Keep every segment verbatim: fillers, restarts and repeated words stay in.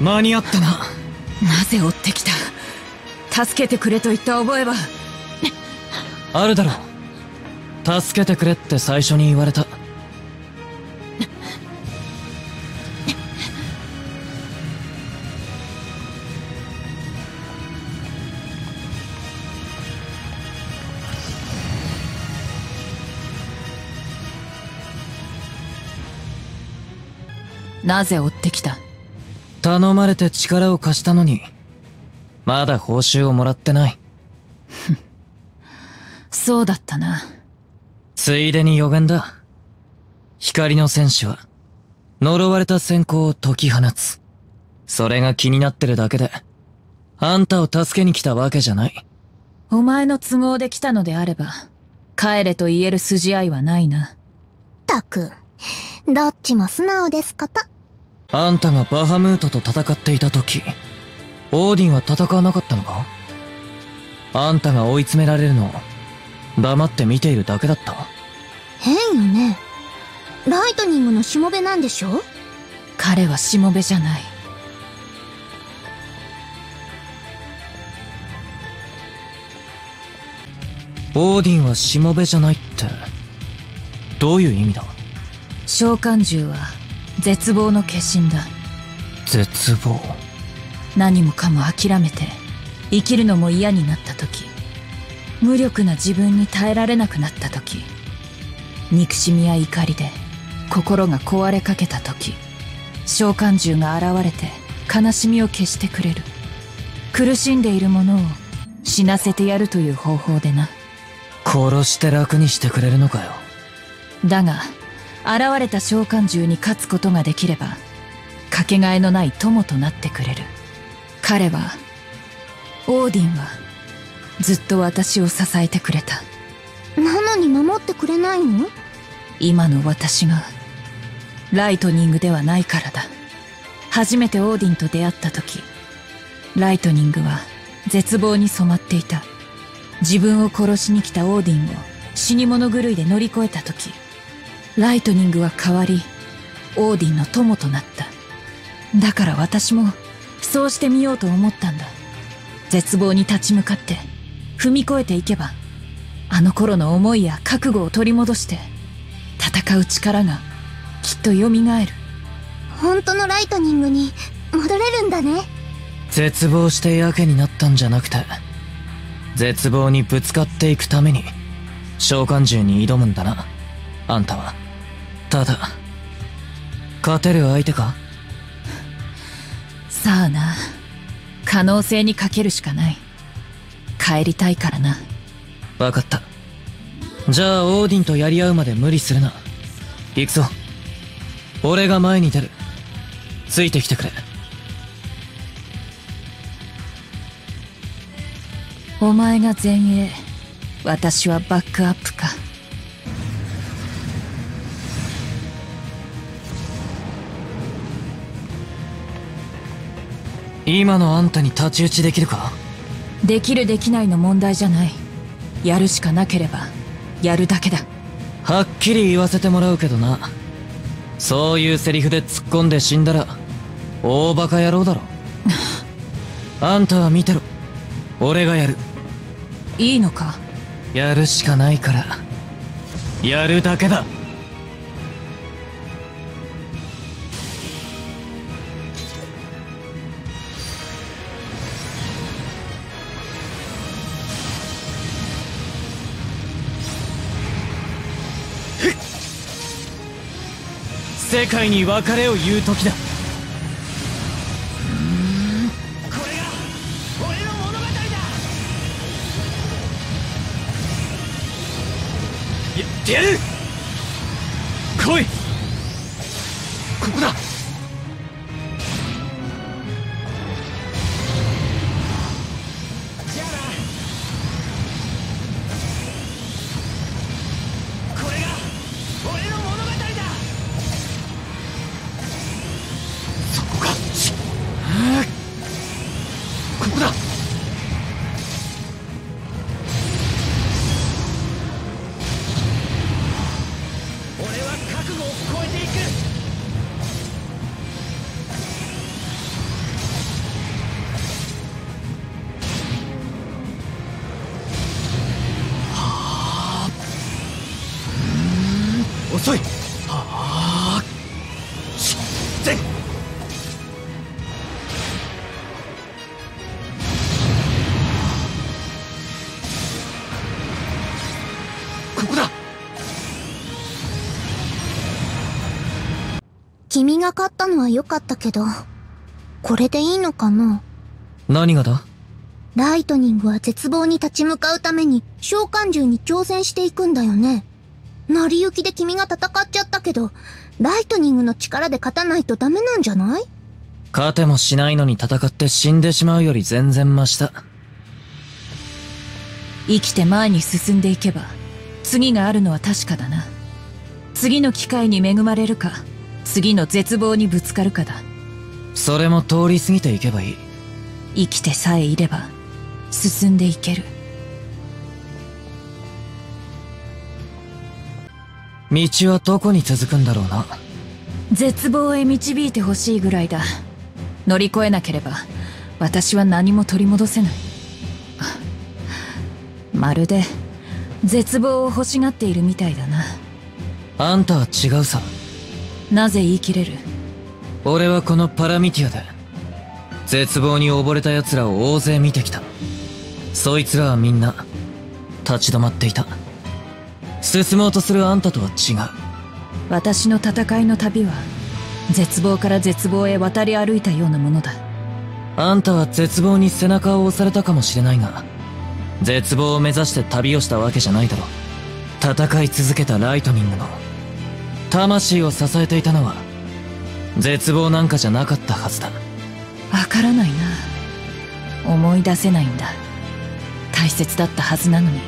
間に合ったな。なぜ追ってきた。助けてくれと言った覚えはあるだろう。助けてくれって最初に言われた。なぜ追ってきた。頼まれて力を貸したのにまだ報酬をもらってない。そうだったな。ついでに予言だ。光の戦士は呪われた閃光を解き放つ。それが気になってるだけであんたを助けに来たわけじゃない。お前の都合で来たのであれば帰れと言える筋合いはないな。たくどっちも素直ですこと。あんたがバハムートと戦っていた時、オーディンは戦わなかったのか？あんたが追い詰められるのを黙って見ているだけだった。変よね。ライトニングのしもべなんでしょ？彼はしもべじゃない。オーディンはしもべじゃないってどういう意味だ？召喚獣は絶望の化身だ。絶望。何もかも諦めて生きるのも嫌になった時、無力な自分に耐えられなくなった時、憎しみや怒りで心が壊れかけた時、召喚獣が現れて悲しみを消してくれる。苦しんでいるものを死なせてやるという方法でな。殺して楽にしてくれるのかよ。だが現れた召喚獣に勝つことができればかけがえのない友となってくれる。彼はオーディンはずっと私を支えてくれた。なのに守ってくれないの？今の私がライトニングではないからだ。初めてオーディンと出会った時、ライトニングは絶望に染まっていた。自分を殺しに来たオーディンを死に物狂いで乗り越えた時、ライトニングは変わり、オーディンの友となった。だから私も、そうしてみようと思ったんだ。絶望に立ち向かって、踏み越えていけば、あの頃の思いや覚悟を取り戻して、戦う力が、きっと蘇る。本当のライトニングに、戻れるんだね。絶望してやけになったんじゃなくて、絶望にぶつかっていくために、召喚獣に挑むんだな、あんたは。ただ勝てる相手か？さあな。可能性にかけるしかない。帰りたいからな。分かった。じゃあオーディンとやり合うまで無理するな。行くぞ。俺が前に出る。ついてきてくれ。お前が前衛、私はバックアップか。今のあんたに太刀打ちできるか？できるできないの問題じゃない。やるしかなければやるだけだ。はっきり言わせてもらうけどな、そういうセリフで突っ込んで死んだら大バカ野郎だろ。あんたは見てろ。俺がやる。いいのか？やるしかないからやるだけだ。世界に別れを言う時だ。これが俺の物語だ。やってやる。来い。ここだ。遅い。はあ、ちってここだ。君が勝ったのは良かったけど、これでいいのかな？何がだ？ライトニングは絶望に立ち向かうために召喚獣に挑戦していくんだよね。成り行きで君が戦っちゃったけど、ライトニングの力で勝たないとダメなんじゃない？勝てもしないのに戦って死んでしまうより全然マシだ。生きて前に進んでいけば、次があるのは確かだな。次の機会に恵まれるか、次の絶望にぶつかるかだ。それも通り過ぎていけばいい。生きてさえいれば、進んでいける。道はどこに続くんだろうな。絶望へ導いてほしいぐらいだ。乗り越えなければ私は何も取り戻せない。まるで絶望を欲しがっているみたいだな。あんたは違うさ。なぜ言い切れる？俺はこのパラミティアで絶望に溺れた奴らを大勢見てきた。そいつらはみんな立ち止まっていた。進もうとするあんたとは違う。私の戦いの旅は絶望から絶望へ渡り歩いたようなものだ。あんたは絶望に背中を押されたかもしれないが、絶望を目指して旅をしたわけじゃないだろう。戦い続けたライトニングの魂を支えていたのは絶望なんかじゃなかったはずだ。わからないな。思い出せないんだ。大切だったはずなのに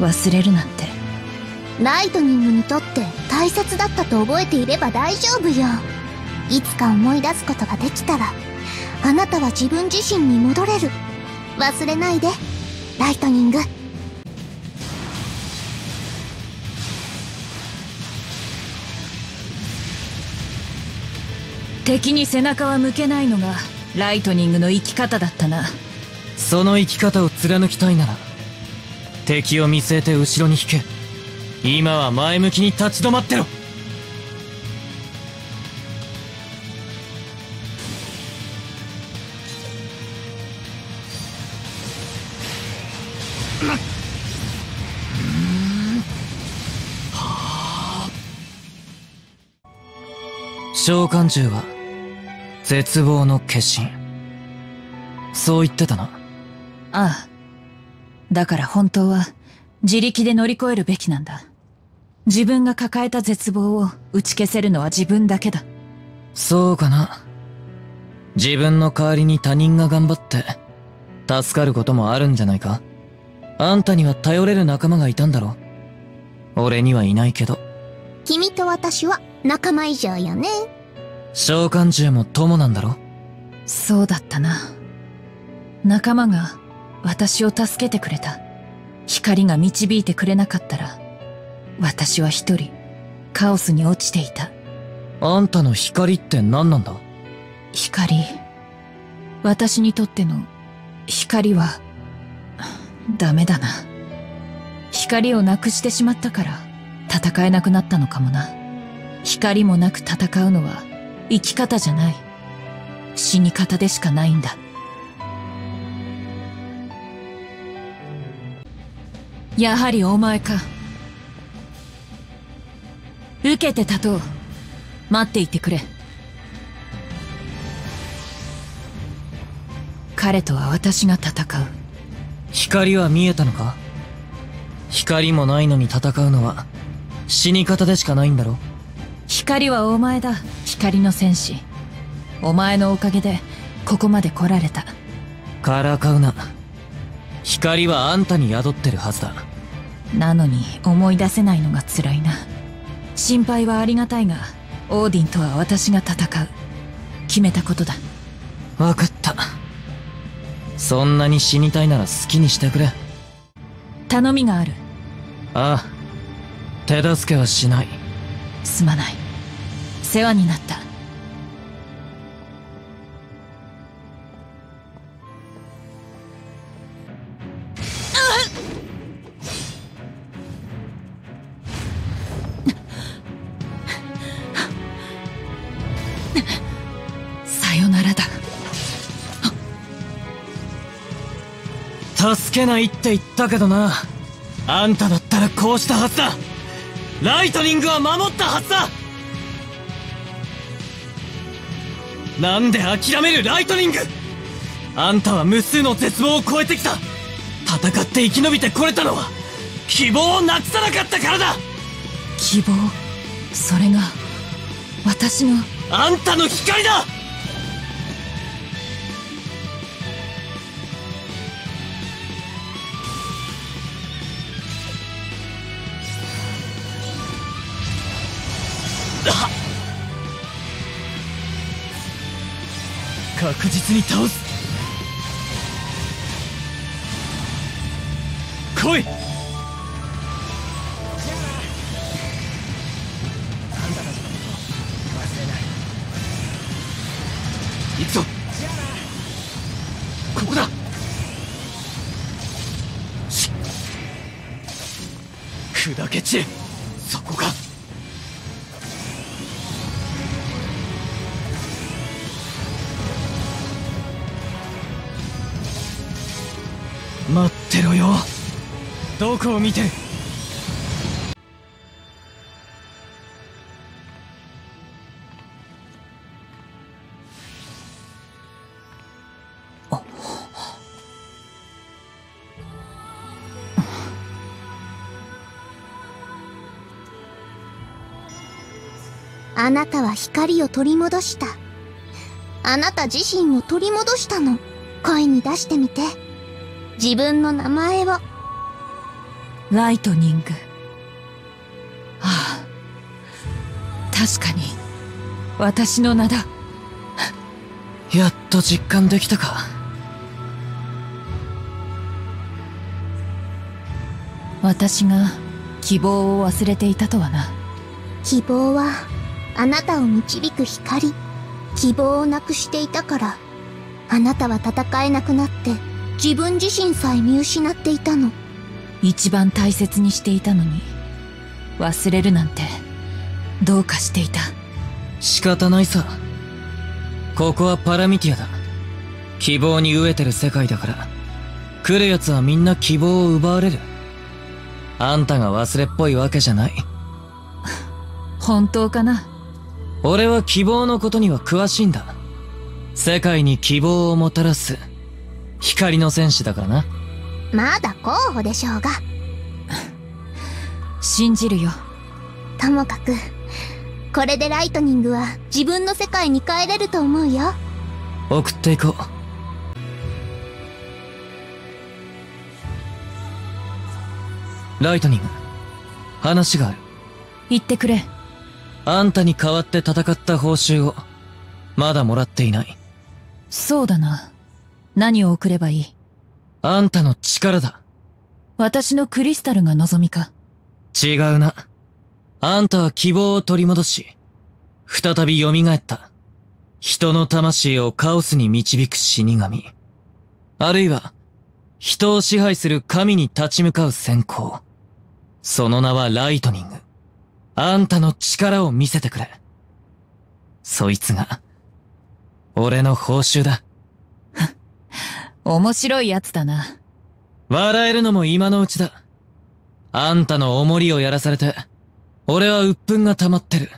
忘れるなんて。ライトニングにとって大切だったと覚えていれば大丈夫よ。いつか思い出すことができたら、あなたは自分自身に戻れる。忘れないで、ライトニング。敵に背中は向けないのがライトニングの生き方だったな。その生き方を貫きたいなら、敵を見据えて後ろに引け。今は前向きに立ち止まってろ。召喚獣は絶望の化身、そう言ってたな。ああ、だから本当は自力で乗り越えるべきなんだ。自分が抱えた絶望を打ち消せるのは自分だけだ。そうかな。自分の代わりに他人が頑張って助かることもあるんじゃないか。あんたには頼れる仲間がいたんだろう。俺にはいないけど。君と私は仲間以上よね。召喚獣も友なんだろ。そうだったな。仲間が私を助けてくれた。光が導いてくれなかったら、私は一人、カオスに落ちていた。あんたの光って何なんだ？光。私にとっての光は、ダメだな。光をなくしてしまったから、戦えなくなったのかもな。光もなく戦うのは、生き方じゃない。死に方でしかないんだ。やはりお前か。受けて立とう。待っていてくれ。彼とは私が戦う。光は見えたのか？光もないのに戦うのは死に方でしかないんだろ。光はお前だ、光の戦士。お前のおかげでここまで来られた。からかうな。光はあんたに宿ってるはずだ。なのに思い出せないのが辛いな。心配はありがたいが、オーディンとは私が戦う。決めたことだ。わかった。そんなに死にたいなら好きにしてくれ。頼みがある。ああ、手助けはしない。すまない。世話になった。助けないって言ったけどな。あんただったらこうしたはずだ。ライトニングは守ったはずだ。なんで諦めるライトニング。あんたは無数の絶望を超えてきた。戦って生き延びてこれたのは希望をなくさなかったからだ。希望、それが私の、あんたの光だ。確実に倒す。来い。行くぞ。ここだ。砕け散る。そこか。待ってろよ。どこを見てる。あなたは光を取り戻した。あなた自身を取り戻したの。声に出してみて、自分の名前を。ライトニング。ああ、確かに私の名だ。やっと実感できたか。私が希望を忘れていたとはな。希望はあなたを導く光。希望をなくしていたからあなたは戦えなくなって、自分自身さえ見失っていたの。一番大切にしていたのに忘れるなんてどうかしていた。仕方ないさ。ここはパラミティアだ。希望に飢えてる世界だから、来る奴はみんな希望を奪われる。あんたが忘れっぽいわけじゃない。本当かな。俺は希望のことには詳しいんだ。世界に希望をもたらす光の戦士だからな。まだ候補でしょうが。信じるよ。ともかくこれでライトニングは自分の世界に帰れると思うよ。送っていこう。ライトニング、話がある。言ってくれ。あんたに代わって戦った報酬をまだもらっていない。そうだな。何を送ればいい？あんたの力だ。私のクリスタルが望みか？違うな。あんたは希望を取り戻し、再び蘇った。人の魂をカオスに導く死神。あるいは、人を支配する神に立ち向かう閃光。その名はライトニング。あんたの力を見せてくれ。そいつが、俺の報酬だ。面白いやつだな。笑えるのも今のうちだ。あんたの重りをやらされて、俺は鬱憤が溜まってる。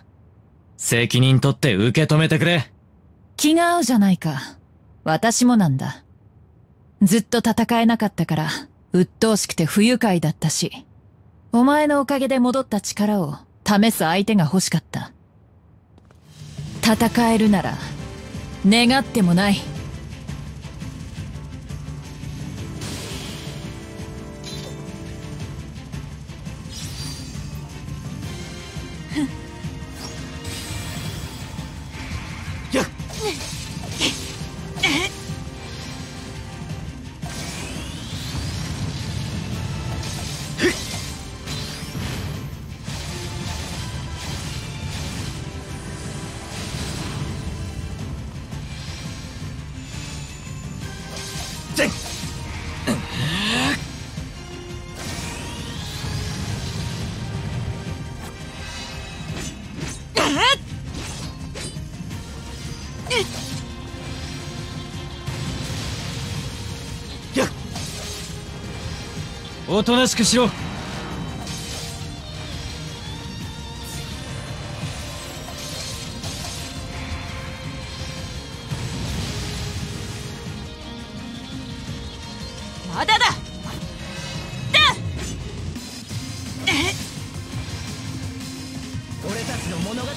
責任取って受け止めてくれ。気が合うじゃないか。私もなんだ。ずっと戦えなかったから、鬱陶しくて不愉快だったし、お前のおかげで戻った力を試す相手が欲しかった。戦えるなら、願ってもない。おとなしくしろ。まだだ。だ。俺たちの物語は。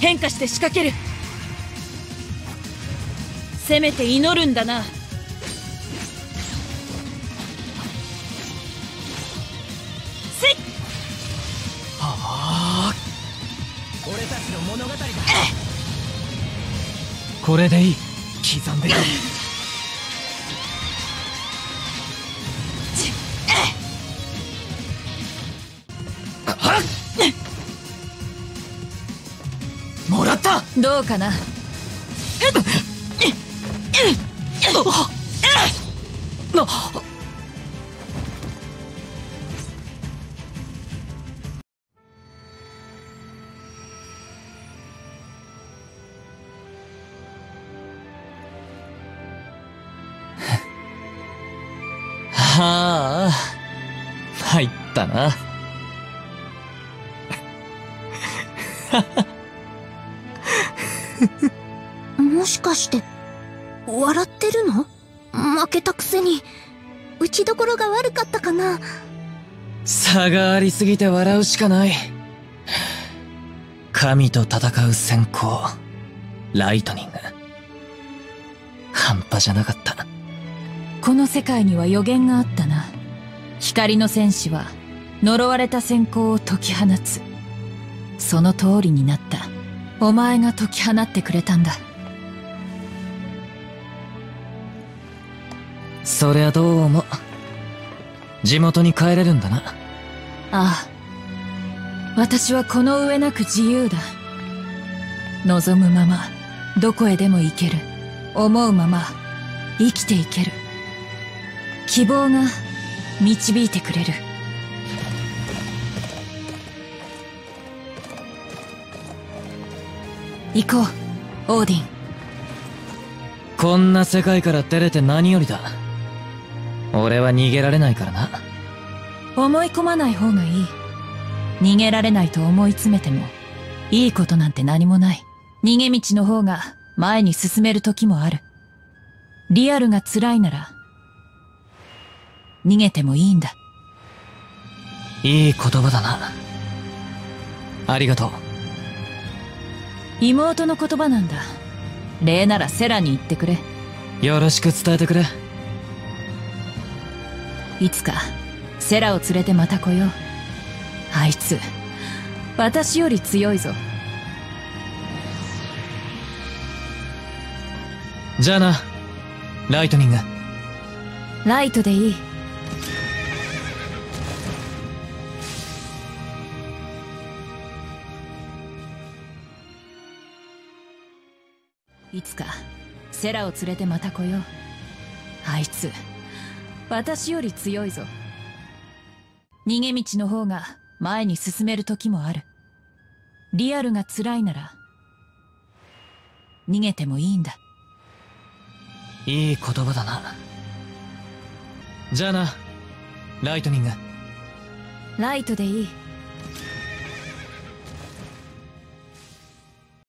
変化して仕掛ける。せめて祈るんだな。せっ、はあ、俺たちの物語だ。これでいい。刻んでいく。どうかな。はあ、入ったな。もしかして笑ってるの？負けたくせに打ちどころが悪かったかな。差がありすぎて笑うしかない。神と戦う閃光ライトニング、半端じゃなかった。この世界には予言があったな。光の戦士は呪われた閃光を解き放つ。その通りになった。お前が解き放ってくれたんだ。そりゃどうも地元に帰れるんだな。ああ、私はこの上なく自由だ。望むままどこへでも行ける。思うまま生きていける。希望が導いてくれる。行こう、オーディン。こんな世界から出れて何よりだ。俺は逃げられないからな。思い込まない方がいい。逃げられないと思い詰めてもいいことなんて何もない。逃げ道の方が前に進める時もある。リアルが辛いなら逃げてもいいんだ。いい言葉だな。ありがとう。妹の言葉なんだ。礼ならセラに言ってくれ。よろしく伝えてくれ。いつかセラを連れてまた来よう。あいつ私より強いぞ。じゃあな、ライトニング。ライトでいい。いつかセラを連れてまた来よう。あいつ私より強いぞ。逃げ道の方が前に進める時もある。リアルが辛いなら逃げてもいいんだ。いい言葉だな。じゃあな、ライトニング。ライトでいい。